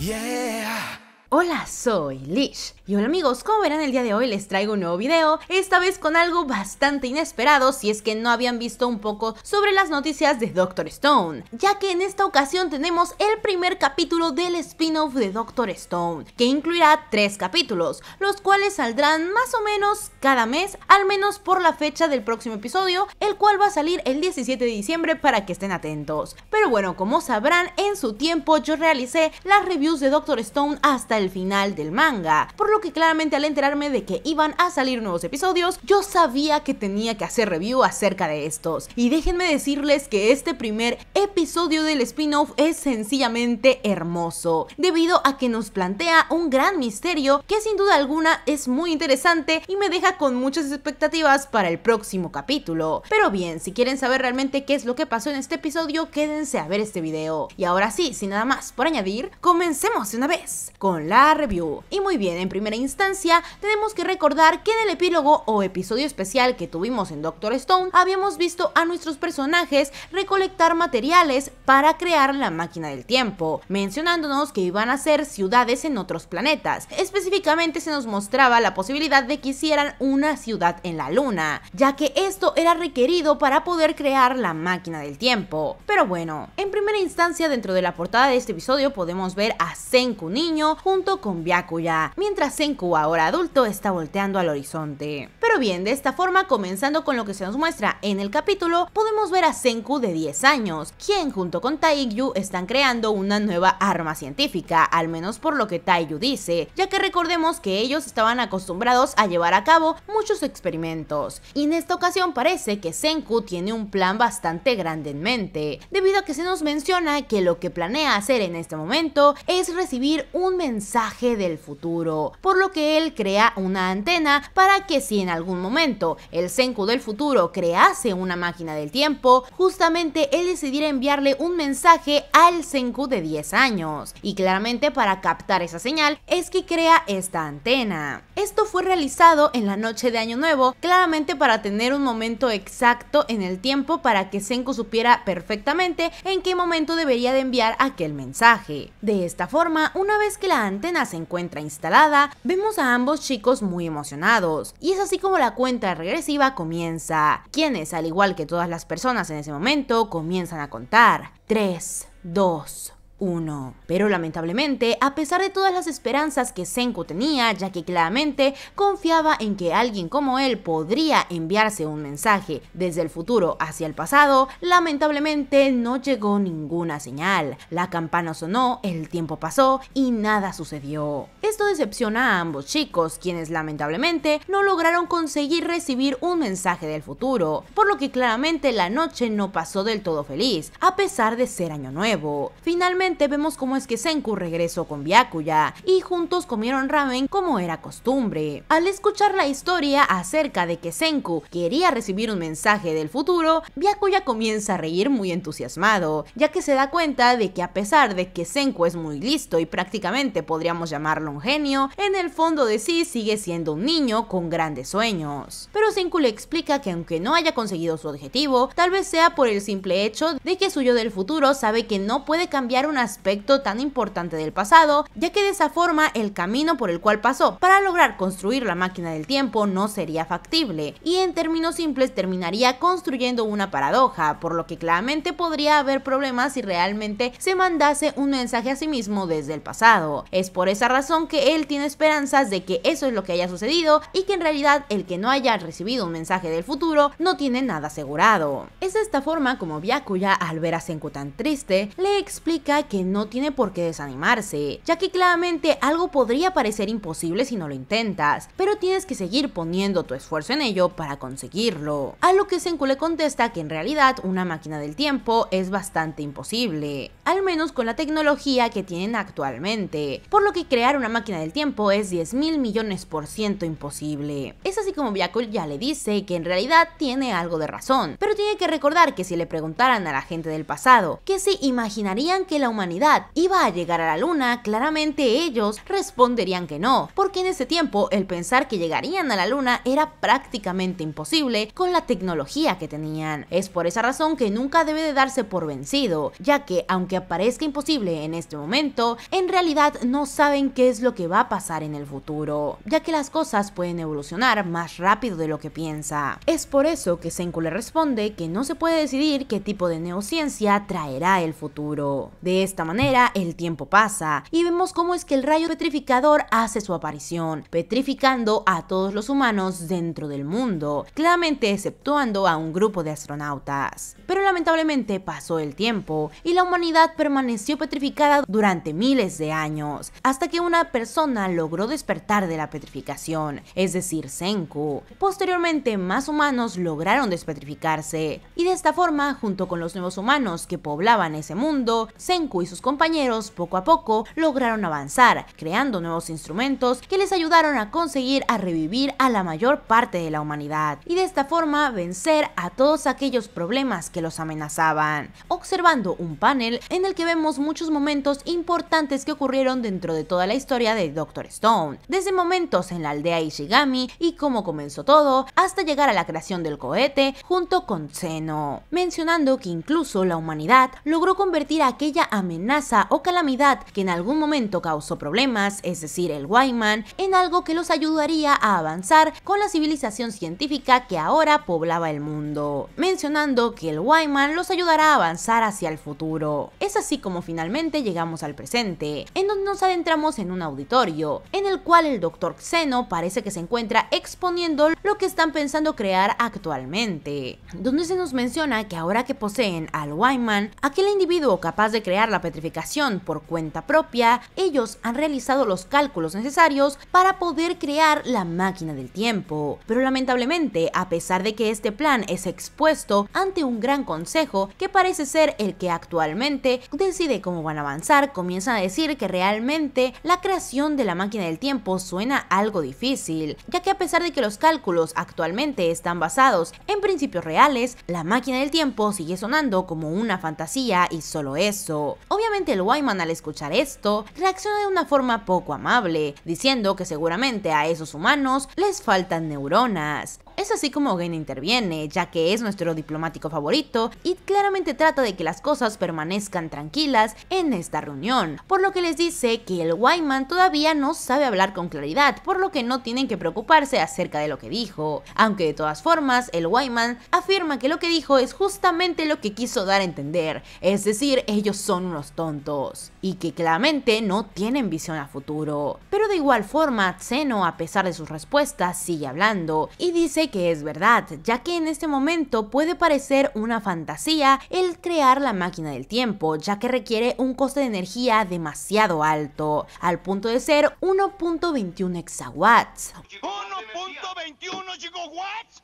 Yeah. Hola, soy Lish. Y hola amigos, como verán el día de hoy les traigo un nuevo video, esta vez con algo bastante inesperado si es que no habían visto un poco sobre las noticias de Doctor Stone, ya que en esta ocasión tenemos el primer capítulo del spin-off de Doctor Stone, que incluirá 3 capítulos, los cuales saldrán más o menos cada mes, al menos por la fecha del próximo episodio, el cual va a salir el 17 de diciembre para que estén atentos. Pero bueno, como sabrán, en su tiempo yo realicé las reviews de Doctor Stone hasta el final del manga, por lo que claramente al enterarme de que iban a salir nuevos episodios, yo sabía que tenía que hacer review acerca de estos. Y déjenme decirles que este primer episodio del spin-off es sencillamente hermoso, debido a que nos plantea un gran misterio que sin duda alguna es muy interesante y me deja con muchas expectativas para el próximo capítulo. Pero bien, si quieren saber realmente qué es lo que pasó en este episodio, quédense a ver este video. Y ahora sí, sin nada más por añadir, comencemos de una vez con la review. Y muy bien, en primera instancia tenemos que recordar que en el epílogo o episodio especial que tuvimos en Doctor Stone habíamos visto a nuestros personajes recolectar materiales para crear la máquina del tiempo, mencionándonos que iban a ser ciudades en otros planetas. Específicamente se nos mostraba la posibilidad de que hicieran una ciudad en la luna, ya que esto era requerido para poder crear la máquina del tiempo. Pero bueno, en primera instancia dentro de la portada de este episodio podemos ver a Senku niño junto con Byakuya, mientras Senku, ahora adulto, está volteando al horizonte. Pero bien, de esta forma, comenzando con lo que se nos muestra en el capítulo, podemos ver a Senku de 10 años, quien junto con Taiju están creando una nueva arma científica, al menos por lo que Taiju dice, ya que recordemos que ellos estaban acostumbrados a llevar a cabo muchos experimentos, y en esta ocasión parece que Senku tiene un plan bastante grande en mente, debido a que se nos menciona que lo que planea hacer en este momento es recibir un mensaje del futuro, por lo que él crea una antena para que si en algún momento el Senku del futuro crease una máquina del tiempo, justamente él decidiera enviarle un mensaje al Senku de 10 años, y claramente para captar esa señal es que crea esta antena. Esto fue realizado en la noche de Año Nuevo, claramente para tener un momento exacto en el tiempo para que Senku supiera perfectamente en qué momento debería de enviar aquel mensaje. De esta forma, una vez que la antena se encuentra instalada, vemos a ambos chicos muy emocionados, y es así como la cuenta regresiva comienza, quienes, al igual que todas las personas en ese momento, comienzan a contar 3, 2, 1. Pero lamentablemente, a pesar de todas las esperanzas que Senku tenía, ya que claramente confiaba en que alguien como él podría enviarse un mensaje desde el futuro hacia el pasado, lamentablemente no llegó ninguna señal. La campana sonó, el tiempo pasó y nada sucedió. Esto decepciona a ambos chicos, quienes lamentablemente no lograron conseguir recibir un mensaje del futuro, por lo que claramente la noche no pasó del todo feliz, a pesar de ser Año Nuevo. Finalmente vemos cómo es que Senku regresó con Byakuya y juntos comieron ramen como era costumbre. Al escuchar la historia acerca de que Senku quería recibir un mensaje del futuro, Byakuya comienza a reír muy entusiasmado, ya que se da cuenta de que a pesar de que Senku es muy listo y prácticamente podríamos llamarlo un genio, en el fondo de sí sigue siendo un niño con grandes sueños. Pero Senku le explica que aunque no haya conseguido su objetivo, tal vez sea por el simple hecho de que su yo del futuro sabe que no puede cambiar un aspecto tan importante del pasado, ya que de esa forma el camino por el cual pasó para lograr construir la máquina del tiempo no sería factible, y en términos simples terminaría construyendo una paradoja, por lo que claramente podría haber problemas si realmente se mandase un mensaje a sí mismo desde el pasado. Es por esa razón que él tiene esperanzas de que eso es lo que haya sucedido y que en realidad el que no haya recibido un mensaje del futuro no tiene nada asegurado. Es de esta forma como Byakuya, al ver a Senku tan triste, le explica que no tiene por qué desanimarse, ya que claramente algo podría parecer imposible si no lo intentas, pero tienes que seguir poniendo tu esfuerzo en ello para conseguirlo. A lo que Senku le contesta que en realidad una máquina del tiempo es bastante imposible, al menos con la tecnología que tienen actualmente, por lo que crear una máquina del tiempo es 10.000.000.000% imposible. Es así como Byakuya le dice que en realidad tiene algo de razón, pero tiene que recordar que si le preguntaran a la gente del pasado que se imaginarían que la humanidad iba a llegar a la Luna, claramente ellos responderían que no, porque en ese tiempo el pensar que llegarían a la Luna era prácticamente imposible con la tecnología que tenían. Es por esa razón que nunca debe de darse por vencido, ya que aunque parezca imposible en este momento, en realidad no saben qué es lo que va a pasar en el futuro, ya que las cosas pueden evolucionar más rápido de lo que piensa. Es por eso que Senku le responde que no se puede decidir qué tipo de neociencia traerá el futuro. De esta manera el tiempo pasa y vemos cómo es que el rayo petrificador hace su aparición, petrificando a todos los humanos dentro del mundo, claramente exceptuando a un grupo de astronautas. Pero lamentablemente pasó el tiempo y la humanidad permaneció petrificada durante miles de años, hasta que una persona logró despertar de la petrificación, es decir, Senku. Posteriormente más humanos lograron despetrificarse, y de esta forma, junto con los nuevos humanos que poblaban ese mundo, Senku y sus compañeros poco a poco lograron avanzar, creando nuevos instrumentos que les ayudaron a conseguir a revivir a la mayor parte de la humanidad, y de esta forma vencer a todos aquellos problemas que los amenazaban, observando un panel en el que vemos muchos momentos importantes que ocurrieron dentro de toda la historia de Doctor Stone, desde momentos en la aldea Ishigami y cómo comenzó todo, hasta llegar a la creación del cohete junto con Xeno, mencionando que incluso la humanidad logró convertir a aquella amenaza o calamidad que en algún momento causó problemas, es decir, el Whyman, en algo que los ayudaría a avanzar con la civilización científica que ahora poblaba el mundo, mencionando que el Whyman los ayudará a avanzar hacia el futuro. Es así como finalmente llegamos al presente, en donde nos adentramos en un auditorio, en el cual el Dr. Xeno parece que se encuentra exponiendo lo que están pensando crear actualmente, donde se nos menciona que ahora que poseen al Whyman, aquel individuo capaz de crear la petrificación por cuenta propia, ellos han realizado los cálculos necesarios para poder crear la máquina del tiempo. Pero lamentablemente, a pesar de que este plan es expuesto ante un gran consejo que parece ser el que actualmente decide cómo van a avanzar, comienzan a decir que realmente la creación de la máquina del tiempo suena algo difícil, ya que a pesar de que los cálculos actualmente están basados en principios reales, la máquina del tiempo sigue sonando como una fantasía y solo eso. Obviamente el Whyman al escuchar esto reacciona de una forma poco amable, diciendo que seguramente a esos humanos les faltan neuronas. Es así como Gen interviene, ya que es nuestro diplomático favorito y claramente trata de que las cosas permanezcan tranquilas en esta reunión, por lo que les dice que el Whyman todavía no sabe hablar con claridad, por lo que no tienen que preocuparse acerca de lo que dijo, aunque de todas formas el Whyman afirma que lo que dijo es justamente lo que quiso dar a entender, es decir, ellos son unos tontos y que claramente no tienen visión a futuro. Pero de igual forma Xeno, a pesar de sus respuestas, sigue hablando y dice que es verdad, ya que en este momento puede parecer una fantasía el crear la máquina del tiempo, ya que requiere un coste de energía demasiado alto, al punto de ser 1.21 exawatts. ¿1.21 gigawatts?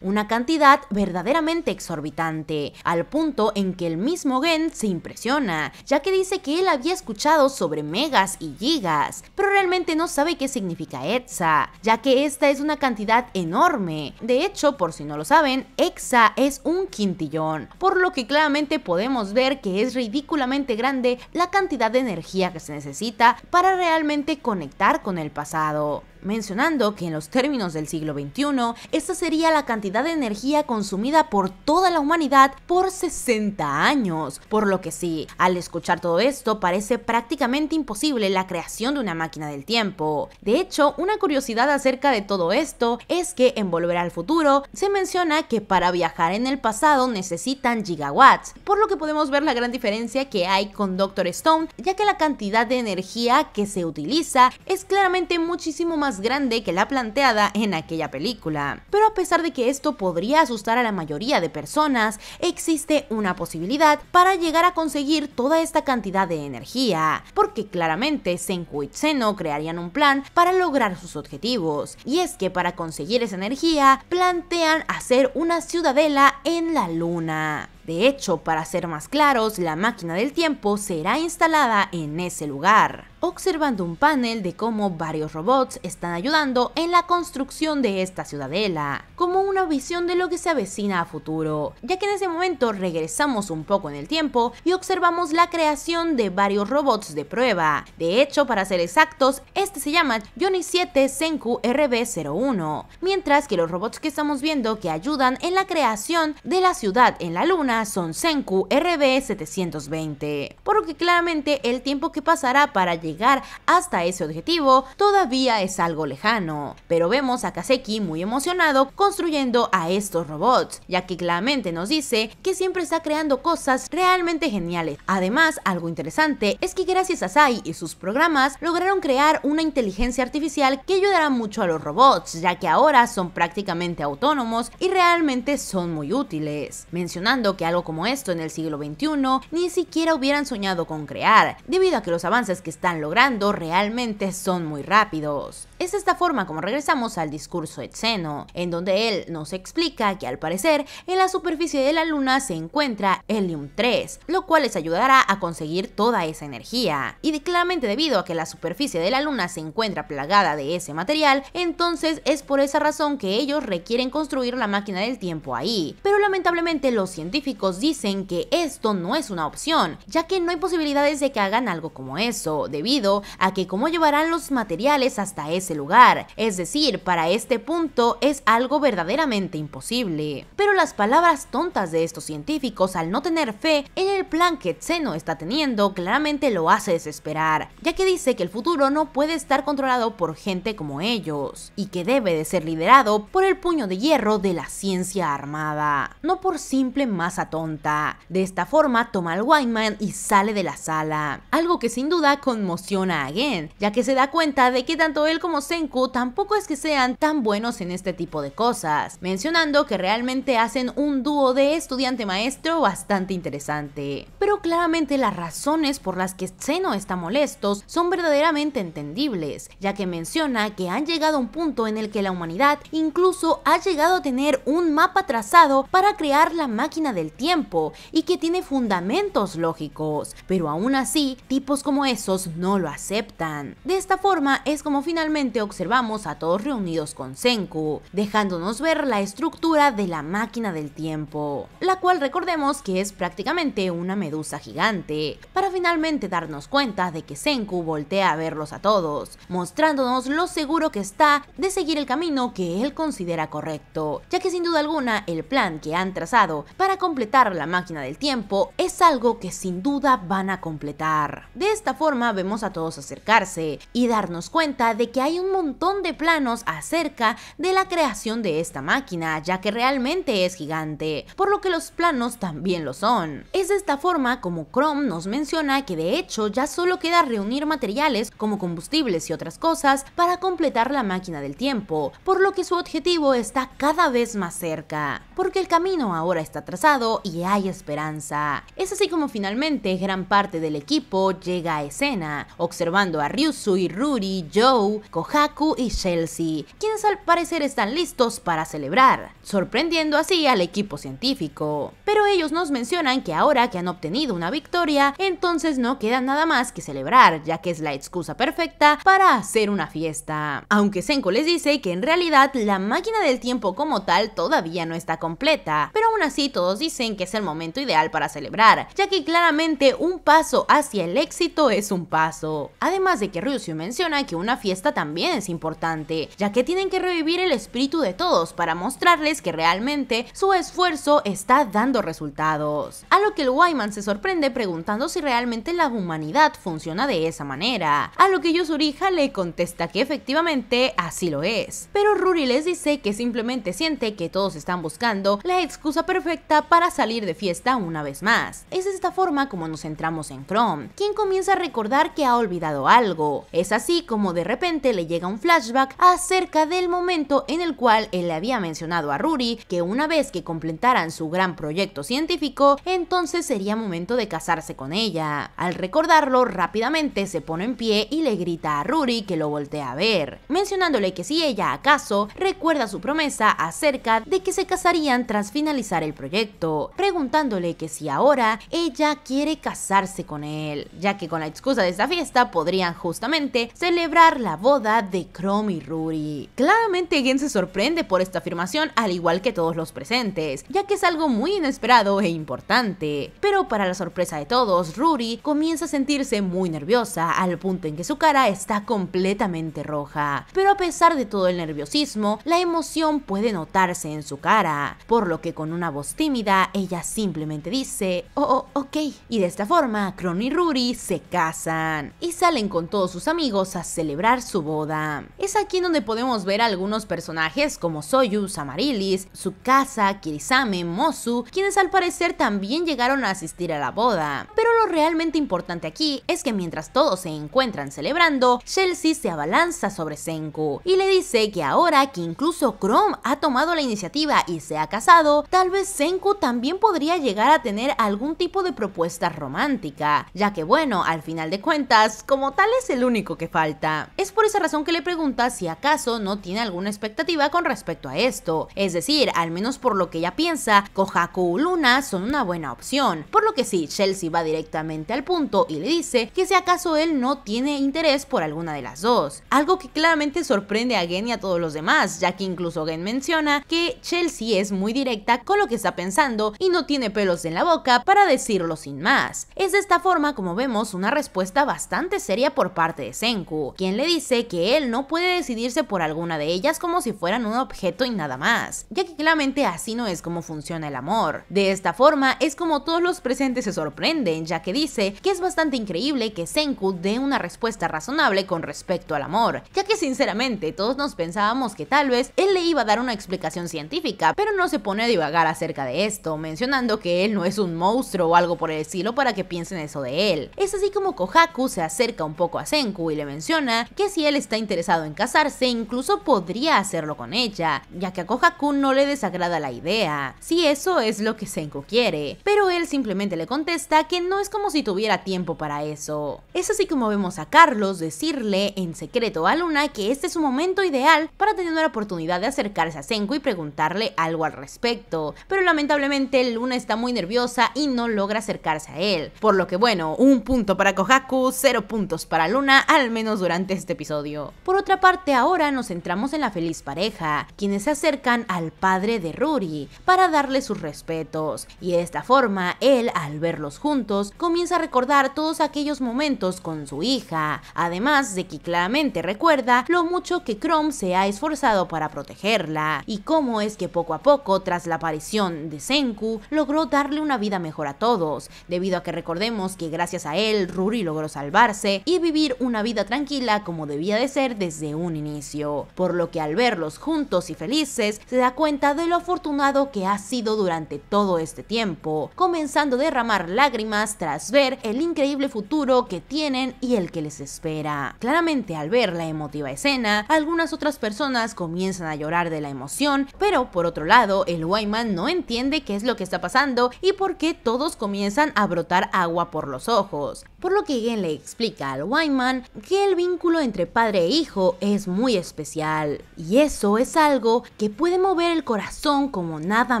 Una cantidad verdaderamente exorbitante, al punto en que el mismo Gen se impresiona, ya que dice que él había escuchado sobre megas y gigas, pero realmente no sabe qué significa exa, ya que esta es una cantidad enorme. De hecho, por si no lo saben, exa es un quintillón, por lo que claramente podemos ver que es ridículamente grande la cantidad de energía que se necesita para realmente conectar con el pasado, mencionando que en los términos del siglo XXI, esta sería la cantidad de energía consumida por toda la humanidad por 60 años, por lo que sí, al escuchar todo esto parece prácticamente imposible la creación de una máquina del tiempo. De hecho, una curiosidad acerca de todo esto es que en Volver al Futuro se menciona que para viajar en el pasado necesitan gigawatts, por lo que podemos ver la gran diferencia que hay con Doctor Stone, ya que la cantidad de energía que se utiliza es claramente muchísimo más grande que la planteada en aquella película. Pero a pesar de que esto podría asustar a la mayoría de personas, existe una posibilidad para llegar a conseguir toda esta cantidad de energía, porque claramente Senku y Xeno crearían un plan para lograr sus objetivos, y es que para conseguir esa energía plantean hacer una ciudadela en la Luna. De hecho, para ser más claros, la máquina del tiempo será instalada en ese lugar, observando un panel de cómo varios robots están ayudando en la construcción de esta ciudadela, como una visión de lo que se avecina a futuro, ya que en ese momento regresamos un poco en el tiempo y observamos la creación de varios robots de prueba. De hecho, para ser exactos, este se llama Johnny 7 Senku RB01, mientras que los robots que estamos viendo que ayudan en la creación de la ciudad en la luna son Senku RB720, por lo que claramente el tiempo que pasará para llegar hasta ese objetivo todavía es algo lejano, pero vemos a Kaseki muy emocionado construyendo a estos robots, ya que claramente nos dice que siempre está creando cosas realmente geniales. Además, algo interesante es que gracias a Sai y sus programas lograron crear una inteligencia artificial que ayudará mucho a los robots, ya que ahora son prácticamente autónomos y realmente son muy útiles, mencionando que algo como esto en el siglo XXI ni siquiera hubieran soñado con crear, debido a que los avances que están logrando realmente son muy rápidos. Es de esta forma como regresamos al discurso de Xeno, en donde él nos explica que al parecer en la superficie de la luna se encuentra Helium-3, lo cual les ayudará a conseguir toda esa energía, y claramente debido a que la superficie de la luna se encuentra plagada de ese material, entonces es por esa razón que ellos requieren construir la máquina del tiempo ahí, pero lamentablemente los científicos dicen que esto no es una opción, ya que no hay posibilidades de que hagan algo como eso, debido a que cómo llevarán los materiales hasta ese lugar, es decir, para este punto es algo verdaderamente imposible. Pero las palabras tontas de estos científicos al no tener fe en el plan que Xeno está teniendo claramente lo hace desesperar, ya que dice que el futuro no puede estar controlado por gente como ellos y que debe de ser liderado por el puño de hierro de la ciencia armada, no por simple masa tonta. De esta forma toma al Whyman y sale de la sala, algo que sin duda conmociona a Gen, ya que se da cuenta de que tanto él como Senku tampoco es que sean tan buenos en este tipo de cosas, mencionando que realmente hacen un dúo de estudiante-maestro bastante interesante. Pero claramente las razones por las que Xeno está molestos son verdaderamente entendibles, ya que menciona que han llegado a un punto en el que la humanidad incluso ha llegado a tener un mapa trazado para crear la máquina del tiempo y que tiene fundamentos lógicos, pero aún así tipos como esos no lo aceptan. De esta forma es como finalmente observamos a todos reunidos con Senku, dejándonos ver la estructura de la máquina del tiempo, la cual recordemos que es prácticamente una medusa gigante, para finalmente darnos cuenta de que Senku voltea a verlos a todos, mostrándonos lo seguro que está de seguir el camino que él considera correcto, ya que sin duda alguna el plan que han trazado para completar la máquina del tiempo es algo que sin duda van a completar. De esta forma vemos a todos acercarse y darnos cuenta de que hay un montón de planos acerca de la creación de esta máquina, ya que realmente es gigante, por lo que los planos también lo son. Es de esta forma como Chrome nos menciona que de hecho ya solo queda reunir materiales como combustibles y otras cosas para completar la máquina del tiempo, por lo que su objetivo está cada vez más cerca, porque el camino ahora está trazado y hay esperanza. Es así como finalmente gran parte del equipo llega a escena, observando a Ryusui, Ruri, Joe, Kohaku y Chelsea, quienes al parecer están listos para celebrar, sorprendiendo así al equipo científico. Pero ellos nos mencionan que ahora que han obtenido una victoria, entonces no queda nada más que celebrar, ya que es la excusa perfecta para hacer una fiesta. Aunque Senku les dice que en realidad la máquina del tiempo como tal todavía no está completa, pero aún así todos dicen que es el momento ideal para celebrar, ya que claramente un paso hacia el éxito es un paso. Además de que Ryusui menciona que una fiesta también es importante, ya que tienen que revivir el espíritu de todos para mostrarles que realmente su esfuerzo está dando resultados, a lo que el Whyman se sorprende preguntando si realmente la humanidad funciona de esa manera, a lo que Yuzuriha le contesta que efectivamente así lo es, pero Ruri les dice que simplemente siente que todos están buscando la excusa perfecta para salir de fiesta una vez más. Es de esta forma como nos centramos en Chrome, quien comienza a recordar que ha olvidado algo. Es así como de repente le llega un flashback acerca del momento en el cual él le había mencionado a Ruri que una vez que completaran su gran proyecto científico, entonces sería momento de casarse con ella. Al recordarlo, rápidamente se pone en pie y le grita a Ruri que lo voltea a ver, mencionándole que si ella acaso recuerda su promesa acerca de que se casarían tras finalizar el proyecto. Joe, preguntándole que si ahora ella quiere casarse con él, ya que con la excusa de esta fiesta podrían justamente celebrar la boda de Chrome y Ruri. Claramente Gen se sorprende por esta afirmación, al igual que todos los presentes, ya que es algo muy inesperado e importante. Pero para la sorpresa de todos, Ruri comienza a sentirse muy nerviosa, al punto en que su cara está completamente roja. Pero a pesar de todo el nerviosismo, la emoción puede notarse en su cara, por lo que con una voz tímida, ella simplemente dice, ok. Y de esta forma, Chrome y Ruri se casan, y salen con todos sus amigos a celebrar su boda. Es aquí donde podemos ver a algunos personajes como Soyuz, Amarilis, Sukasa, Kirisame, Mosu, quienes al parecer también llegaron a asistir a la boda. Pero lo realmente importante aquí es que mientras todos se encuentran celebrando, Chelsea se abalanza sobre Senku y le dice que ahora que incluso Chrome ha tomado la iniciativa y se ha casado, tal vez Senku también podría llegar a tener algún tipo de propuesta romántica, ya que bueno, al final de cuentas, como tal es el único que falta. Es por esa razón que le pregunta si acaso no tiene alguna expectativa con respecto a esto, es decir, al menos por lo que ella piensa, Kohaku y Luna son una buena opción, por lo que sí, Chelsea va directamente al punto y le dice que si acaso él no tiene interés por alguna de las dos, algo que claramente sorprende a Gen y a todos los demás, ya que incluso Gen menciona que Chelsea es muy directa con lo que está pensando y no tiene pelos en la boca para decirlo sin más. Es de esta forma como vemos una respuesta bastante seria por parte de Senku, quien le dice que él no puede decidirse por alguna de ellas como si fueran un objeto y nada más, ya que claramente así no es como funciona el amor. De esta forma es como todos los presentes se sorprenden, ya que dice que es bastante increíble que Senku dé una respuesta razonable con respecto al amor, ya que sinceramente todos nos pensábamos que tal vez él le iba a dar una explicación científica, pero no se pone a divagar acerca de esto, mencionando que él no es un monstruo o algo por el estilo para que piensen eso de él. Es así como Kohaku se acerca un poco a Senku y le menciona que si él está interesado en casarse, incluso podría hacerlo con ella, ya que a Kohaku no le desagrada la idea, si eso es lo que Senku quiere, pero él simplemente le contesta que no es como si tuviera tiempo para eso. Es así como vemos a Carlos decirle en secreto a Luna que este es su momento ideal para tener una oportunidad de acercarse a Senku y preguntarle algo al respecto, pero lamentablemente Luna está muy nerviosa y no logra acercarse a él, por lo que bueno, un punto para Kohaku, 0 puntos para Luna, al menos durante este episodio. Por otra parte, ahora nos centramos en la feliz pareja, quienes se acercan al padre de Ruri para darle sus respetos, y de esta forma él, al verlos juntos, comienza a recordar todos aquellos momentos con su hija, además de que claramente recuerda lo mucho que Chrome se ha esforzado para protegerla, y cómo es que poco a poco, tras la aparición de Senku, logró darle una vida mejor a todos, debido a que recordemos que gracias a él, Ruri logró salvarse y vivir una vida tranquila como debía de ser desde un inicio, por lo que al verlos juntos y felices, se da cuenta de lo afortunado que ha sido durante todo este tiempo, comenzando a derramar lágrimas tras ver el increíble futuro que tienen y el que les espera. Claramente al ver la emotiva escena, algunas otras personas comienzan a llorar de la emoción, pero por otro lado, el Whyman no entiende qué es lo que está pasando y por qué todos comienzan a brotar agua por los ojos, por lo que Gen le explica al Whyman que el vínculo entre padre e hijo es muy especial, y eso es algo que puede mover el corazón como nada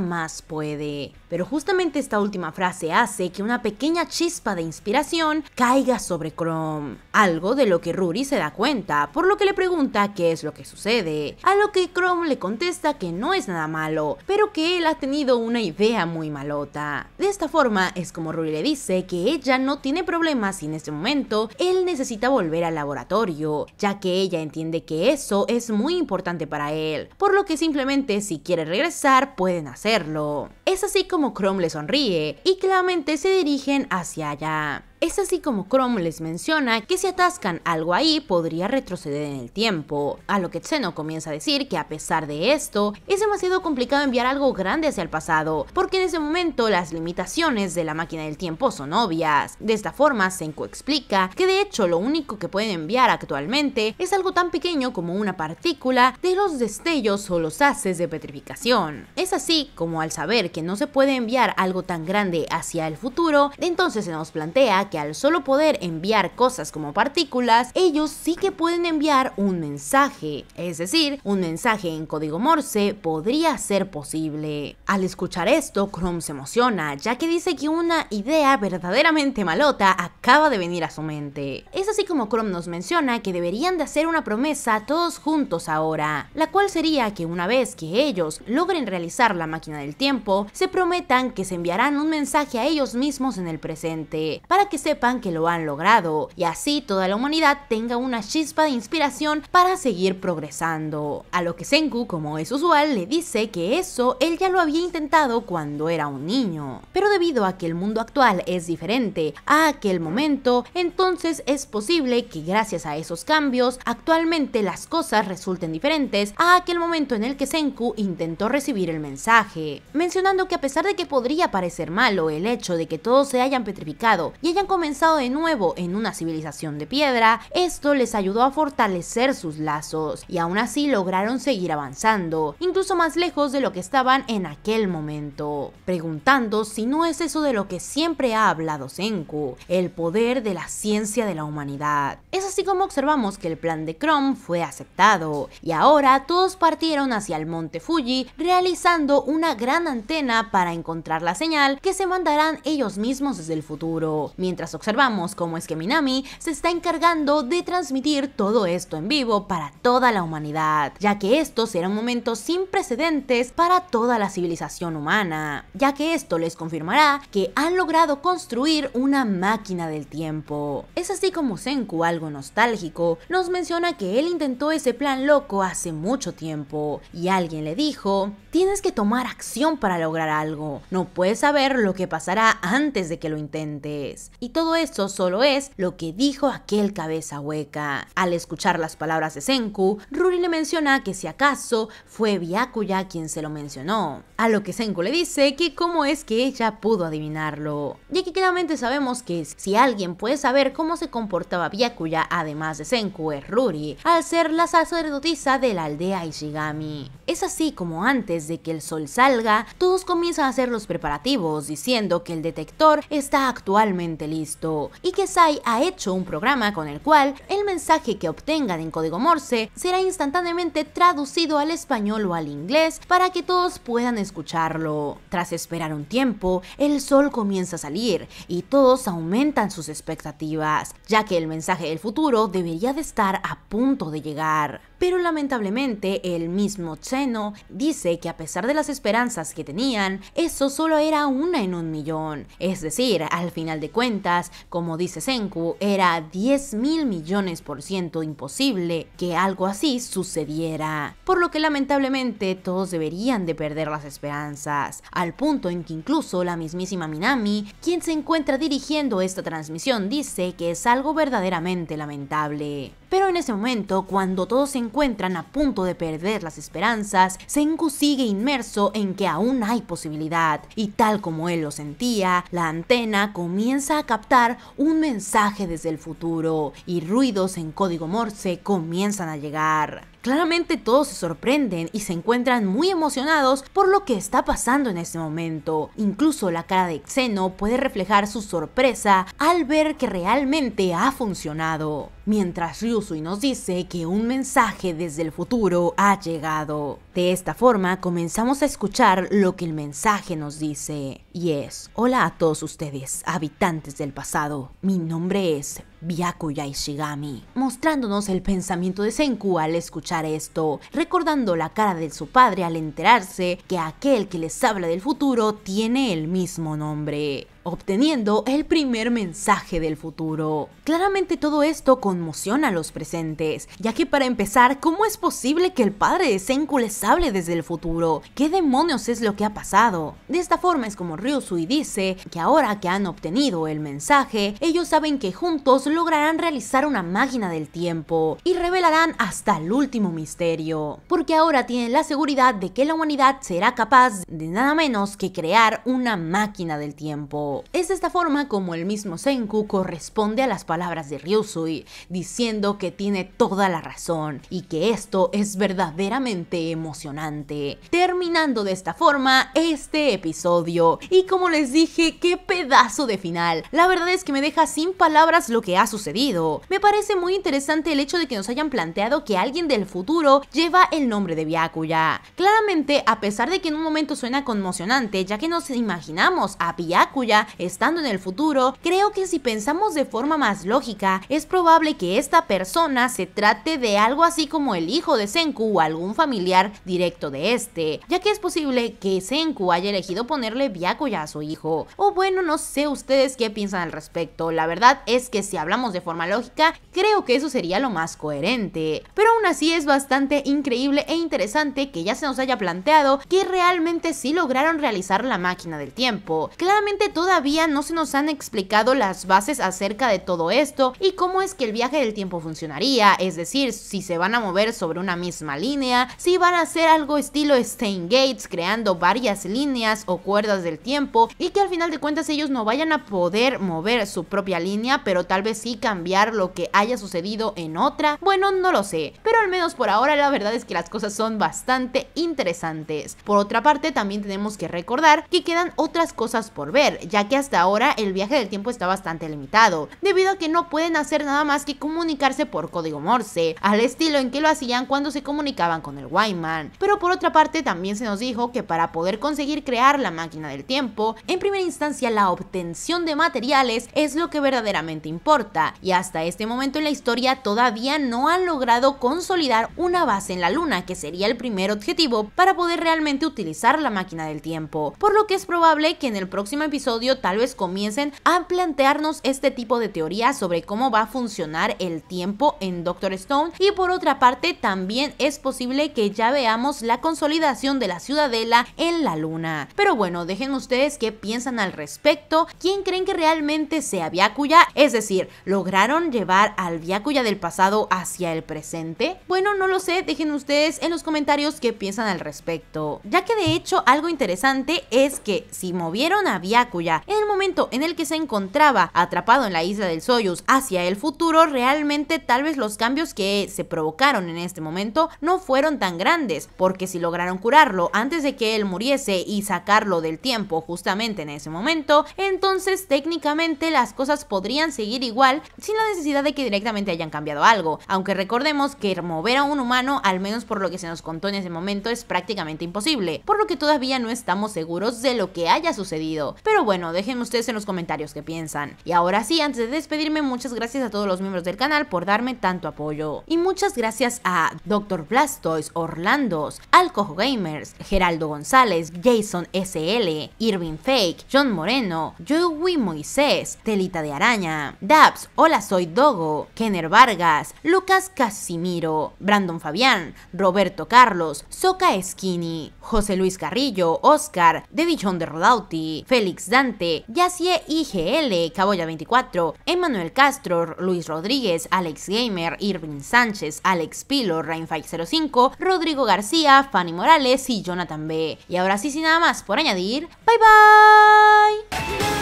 más puede. Pero justamente esta última frase hace que una pequeña chispa de inspiración caiga sobre Chrome, algo de lo que Ruri se da cuenta, por lo que le pregunta qué es lo que sucede, a lo que Chrome le contesta que no es nada malo, pero que él ha tenido una idea muy malota. De esta forma es como Ruri le dice que ella no tiene problemas y en este momento él necesita volver al laboratorio, ya que ella entiende que eso es muy importante para él, por lo que simplemente si quiere regresar pueden hacerlo. Es así como Chrome le sonríe y claramente se dirigen hacia allá. Es así como Chrome les menciona que si atascan algo ahí podría retroceder en el tiempo, a lo que Xeno comienza a decir que a pesar de esto, es demasiado complicado enviar algo grande hacia el pasado, porque en ese momento las limitaciones de la máquina del tiempo son obvias. De esta forma, Senku explica que de hecho lo único que pueden enviar actualmente es algo tan pequeño como una partícula de los destellos o los haces de petrificación. Es así como al saber que no se puede enviar algo tan grande hacia el futuro, entonces se nos plantea que al solo poder enviar cosas como partículas, ellos sí que pueden enviar un mensaje, es decir, un mensaje en código Morse podría ser posible. Al escuchar esto, Chrome se emociona, ya que dice que una idea verdaderamente malota acaba de venir a su mente. Es así como Chrome nos menciona que deberían de hacer una promesa todos juntos ahora, la cual sería que una vez que ellos logren realizar la máquina del tiempo, se prometan que se enviarán un mensaje a ellos mismos en el presente, para que sepan que lo han logrado, y así toda la humanidad tenga una chispa de inspiración para seguir progresando. A lo que Senku, como es usual, le dice que eso él ya lo había intentado cuando era un niño, pero debido a que el mundo actual es diferente a aquel momento, entonces es posible que gracias a esos cambios, actualmente las cosas resulten diferentes a aquel momento en el que Senku intentó recibir el mensaje, mencionando que a pesar de que podría parecer malo el hecho de que todos se hayan petrificado y hayan comenzado de nuevo en una civilización de piedra, esto les ayudó a fortalecer sus lazos y aún así lograron seguir avanzando, incluso más lejos de lo que estaban en aquel momento, preguntando si no es eso de lo que siempre ha hablado Senku, el poder de la ciencia de la humanidad. Es así como observamos que el plan de Chrome fue aceptado y ahora todos partieron hacia el monte Fuji realizando una gran antena para encontrar la señal que se mandarán ellos mismos desde el futuro, mientras observamos cómo es que Minami se está encargando de transmitir todo esto en vivo para toda la humanidad, ya que esto será un momento sin precedentes para toda la civilización humana, ya que esto les confirmará que han logrado construir una máquina del tiempo. Es así como Senku, algo nostálgico, nos menciona que él intentó ese plan loco hace mucho tiempo y alguien le dijo: tienes que tomar acción para lograr algo, no puedes saber lo que pasará antes de que lo intentes. Y todo esto solo es lo que dijo aquel cabeza hueca. Al escuchar las palabras de Senku, Ruri le menciona que si acaso fue Byakuya quien se lo mencionó, a lo que Senku le dice que cómo es que ella pudo adivinarlo, ya que claramente sabemos que si alguien puede saber cómo se comportaba Byakuya además de Senku es Ruri, al ser la sacerdotisa de la aldea Ishigami. Es así como antes de que el sol salga, todos comienzan a hacer los preparativos diciendo que el detector está actualmente listo y que Sai ha hecho un programa con el cual el mensaje que obtengan en código Morse será instantáneamente traducido al español o al inglés para que todos puedan escucharlo. Tras esperar un tiempo, el sol comienza a salir y todos aumentan sus expectativas, ya que el mensaje del futuro debería de estar a punto de llegar. Pero lamentablemente el mismo Xeno dice que a pesar de las esperanzas que tenían, eso solo era una en un millón. Es decir, al final de cuentas, como dice Senku, era 10.000.000.000% imposible que algo así sucediera. Por lo que lamentablemente todos deberían de perder las esperanzas, al punto en que incluso la mismísima Minami, quien se encuentra dirigiendo esta transmisión, dice que es algo verdaderamente lamentable. Pero en ese momento, cuando todos se encuentran a punto de perder las esperanzas, Senku sigue inmerso en que aún hay posibilidad, y tal como él lo sentía, la antena comienza a captar un mensaje desde el futuro, y ruidos en código Morse comienzan a llegar. Claramente todos se sorprenden y se encuentran muy emocionados por lo que está pasando en este momento. Incluso la cara de Xeno puede reflejar su sorpresa al ver que realmente ha funcionado, mientras Ryusui nos dice que un mensaje desde el futuro ha llegado. De esta forma comenzamos a escuchar lo que el mensaje nos dice, y es: hola a todos ustedes, habitantes del pasado, mi nombre es Byakuya Ishigami, mostrándonos el pensamiento de Senku al escuchar esto, recordando la cara de su padre al enterarse que aquel que les habla del futuro tiene el mismo nombre, obteniendo el primer mensaje del futuro. Claramente todo esto conmociona a los presentes, ya que para empezar, ¿cómo es posible que el padre de Senku les hable desde el futuro? ¿Qué demonios es lo que ha pasado? De esta forma es como Ryusui dice que ahora que han obtenido el mensaje, ellos saben que juntos lograrán realizar una máquina del tiempo y revelarán hasta el último misterio, porque ahora tienen la seguridad de que la humanidad será capaz de nada menos que crear una máquina del tiempo. tiempo. Es de esta forma como el mismo Senku corresponde a las palabras de Ryusui, diciendo que tiene toda la razón y que esto es verdaderamente emocionante. Terminando de esta forma este episodio, y como les dije, qué pedazo de final. La verdad es que me deja sin palabras lo que ha sucedido. Me parece muy interesante el hecho de que nos hayan planteado que alguien del futuro lleva el nombre de Byakuya. Claramente, a pesar de que en un momento suena conmocionante, ya que nos imaginamos a Byakuya estando en el futuro, creo que si pensamos de forma más lógica, es probable que esta persona se trate de algo así como el hijo de Senku o algún familiar directo de este, ya que es posible que Senku haya elegido ponerle Byakuya a su hijo. O bueno, no sé ustedes qué piensan al respecto. La verdad es que si hablamos de forma lógica, creo que eso sería lo más coherente. Pero aún así es bastante increíble e interesante que ya se nos haya planteado que realmente sí lograron realizar la máquina del tiempo. Claramente todavía no se nos han explicado las bases acerca de todo esto y cómo es que el viaje del tiempo funcionaría, es decir, si se van a mover sobre una misma línea, si van a hacer algo estilo Stein Gates, creando varias líneas o cuerdas del tiempo y que al final de cuentas ellos no vayan a poder mover su propia línea, pero tal vez sí cambiar lo que haya sucedido en otra. Bueno, no lo sé, pero al menos por ahora la verdad es que las cosas son bastante interesantes. Por otra parte, también tenemos que recordar que quedan otras cosas por ver, ya que hasta ahora el viaje del tiempo está bastante limitado, debido a que no pueden hacer nada más que comunicarse por código Morse, al estilo en que lo hacían cuando se comunicaban con el Whyman. Pero por otra parte, también se nos dijo que para poder conseguir crear la máquina del tiempo, en primera instancia la obtención de materiales es lo que verdaderamente importa, y hasta este momento en la historia todavía no han logrado consolidar una base en la Luna, que sería el primer objetivo para poder realmente utilizar la máquina del tiempo, por lo que es probable que en el próximo episodio tal vez comiencen a plantearnos este tipo de teorías sobre cómo va a funcionar el tiempo en Doctor Stone. Y por otra parte, también es posible que ya veamos la consolidación de la ciudadela en la Luna. Pero bueno, dejen ustedes qué piensan al respecto. ¿Quién creen que realmente sea Byakuya? Es decir, ¿lograron llevar al Byakuya del pasado hacia el presente? Bueno, no lo sé, dejen ustedes en los comentarios qué piensan al respecto, ya que de hecho algo interesante es que si movieron a Byakuya en el momento en el que se encontraba atrapado en la isla del Soyuz hacia el futuro, realmente tal vez los cambios que se provocaron en este momento no fueron tan grandes, porque si lograron curarlo antes de que él muriese y sacarlo del tiempo justamente en ese momento, entonces técnicamente las cosas podrían seguir igual sin la necesidad de que directamente hayan cambiado algo, aunque recordemos que mover a un humano, al menos por lo que se nos contó en ese momento, es prácticamente imposible, por lo que todavía no estamos seguros de lo que haya sucedido. Pero bueno, déjenme ustedes en los comentarios qué piensan. Y ahora sí, antes de despedirme, muchas gracias a todos los miembros del canal por darme tanto apoyo, y muchas gracias a Dr. Blastoise, Orlandos, Alcojo Gamers, Geraldo González, Jason SL, Irving Fake, John Moreno, Joey Moisés, Telita de Araña, Dabs, Hola Soy Dogo, Kenner Vargas, Lucas Casimiro, Brandon Fabián, Roberto Carlos, Soca Skinny, José Luis Carrillo, Oscar, De Villón de Rodauti, Félix Dante, Yacie IGL, Caboya 24, Emmanuel Castro, Luis Rodríguez, Alex Gamer, Irving Sánchez, Alex Pilo, Rainfight05, Rodrigo García, Fanny Morales y Jonathan B. Y ahora sí, sin nada más por añadir, bye bye.